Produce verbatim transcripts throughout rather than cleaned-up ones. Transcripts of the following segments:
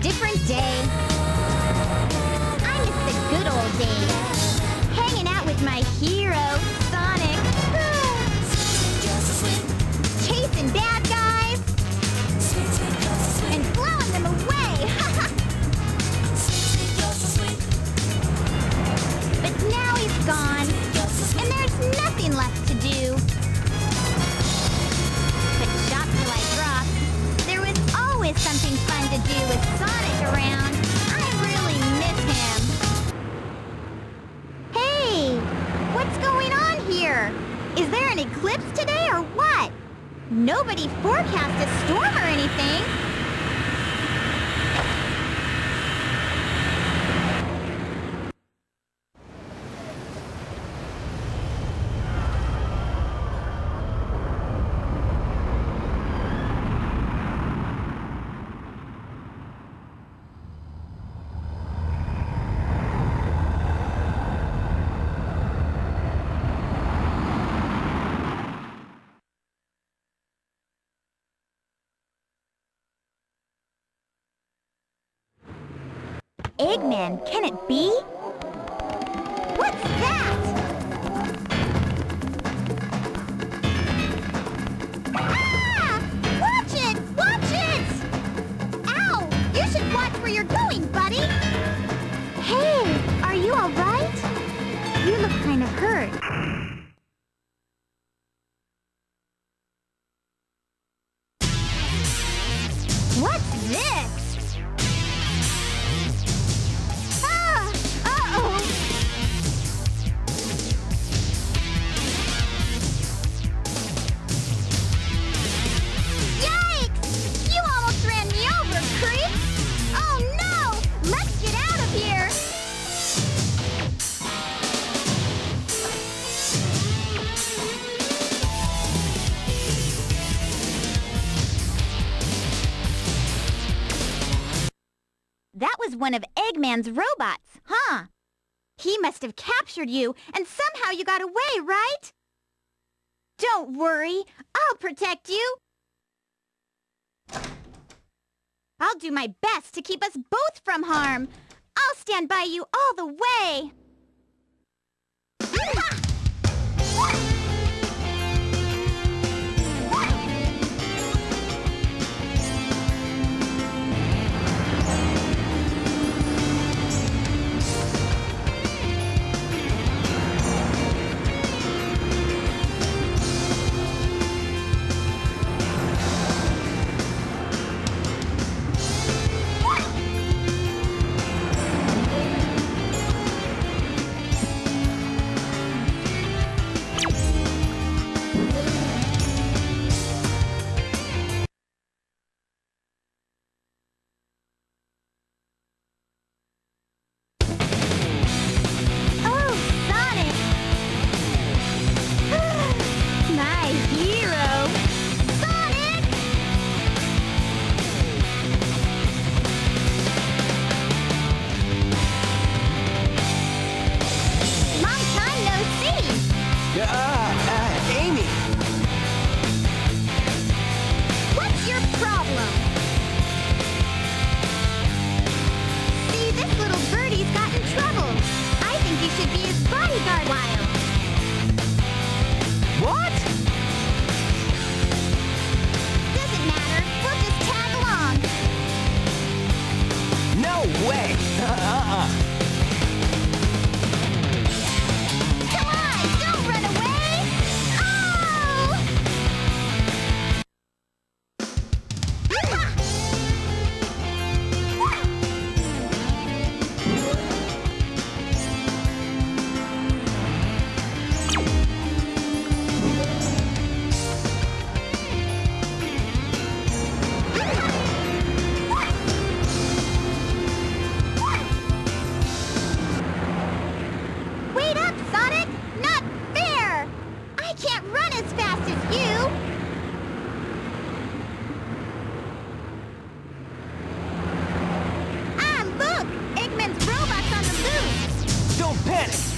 different day. I miss the good old days. Hanging out with my hero, Sonic. Chasing bad guys. And blowing them away. But now he's gone. And there's nothing left to do. But shop till I drop. There was always something fun to do with Sonic around. I really miss him. Hey, what's going on here? Is there an eclipse today or what? Nobody forecast a storm or anything. Eggman, can it be? What's that? Ah! Watch it! Watch it! Ow! You should watch where you're going, buddy! Hey, are you alright? You look kind of hurt. What's this? That was one of Eggman's robots, huh? He must have captured you, and somehow you got away, right? Don't worry, I'll protect you. I'll do my best to keep us both from harm. I'll stand by you all the way.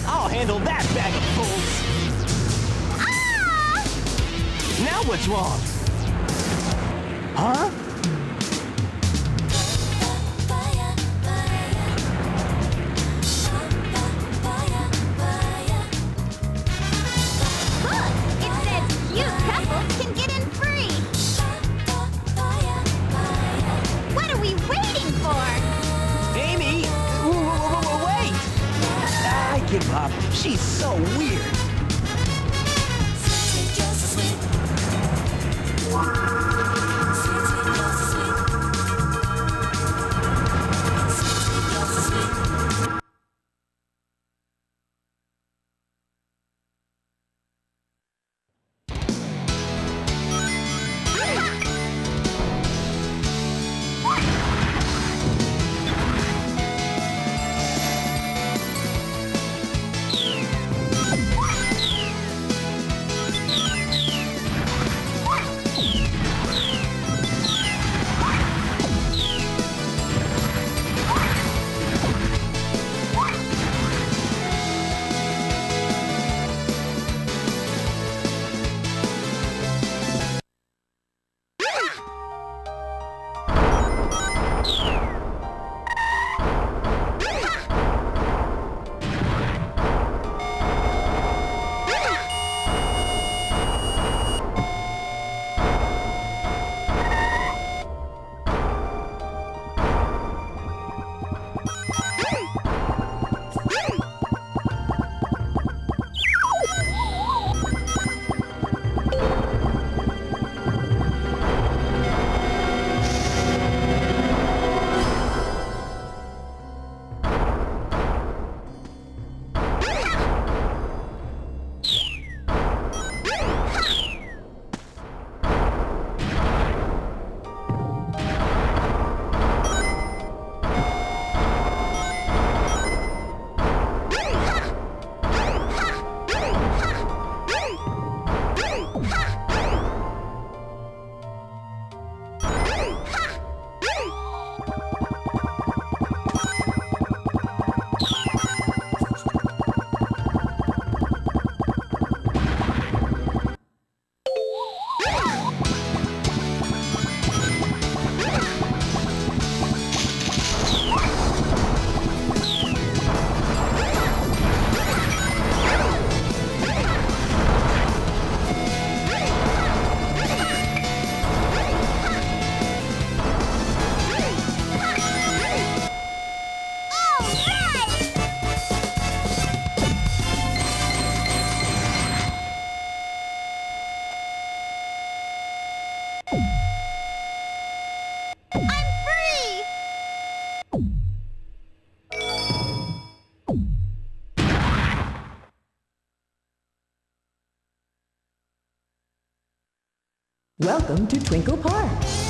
I'll handle that bag of fools. Ah! Now what's wrong? Huh? give up. She's so weird. Welcome to Twinkle Park.